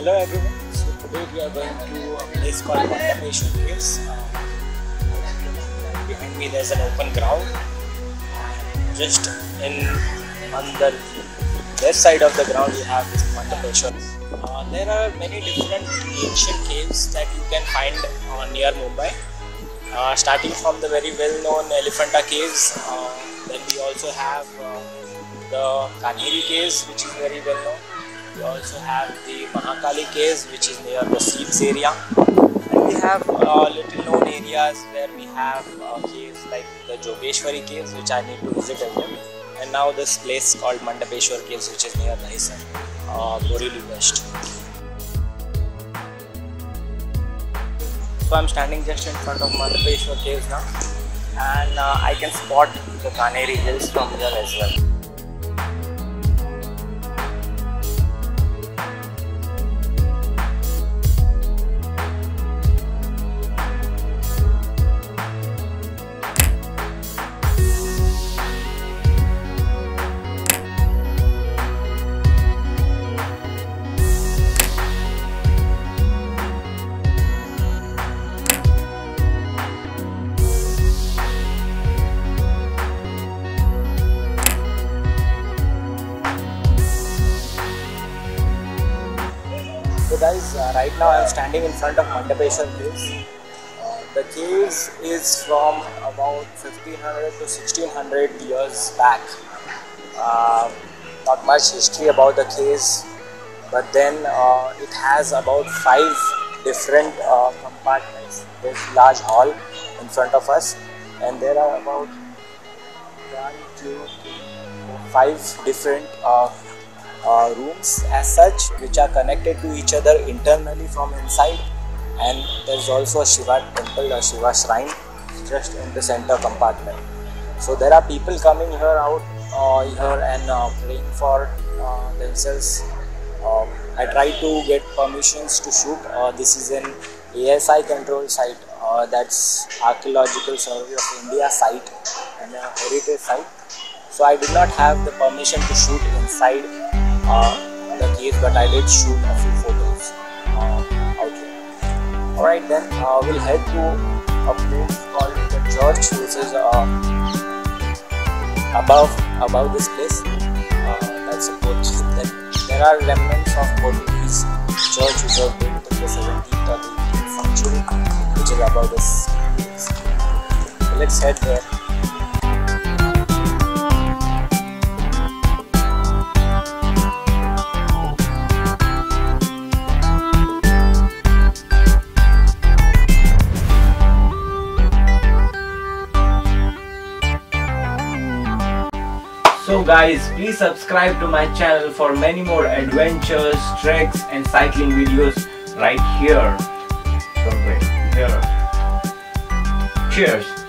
Hello everyone, so today we are going to a place called Mandapeshwar Caves. Behind me there is an open ground. Just on the left side of the ground you have this Mandapeshwar. There are many different ancient caves that you can find near Mumbai. Starting from the very well-known Elephanta Caves, then we also have the Kanheri Caves, which is very well-known. We also have the Mahakali Caves, which is near the seeps area, and we have little known areas where we have caves like the Jogeshwari Caves, which I need to visit as well, and now this place called Mandapeshwar Caves, which is near the ASI, Gorily West. So I'm standing just in front of Mandapeshwar Caves now, and I can spot the Kanheri Hills from here as well. So guys, right now I am standing in front of Mandapeshwar Caves. The caves is from about 1500 to 1600 years back. Not much history about the caves, but then it has about 5 different compartments. There is a large hall in front of us, and there are about 5 different rooms as such, which are connected to each other internally from inside, and there is also a Shiva temple or Shiva shrine just in the center compartment. So there are people coming here out here and praying for themselves. I tried to get permissions to shoot. This is an ASI control site, that's Archaeological Survey of India site and a heritage site. So I did not have the permission to shoot inside the cave, but I did shoot a few photos out here. Alright then, we'll head to a place called the church, which is above this place. That's a boat. There are remnants of Portuguese church which was built in the 17th or 18th century, which is above this place. So let's head there. So guys, please subscribe to my channel for many more adventures, treks and cycling videos right here. Cheers!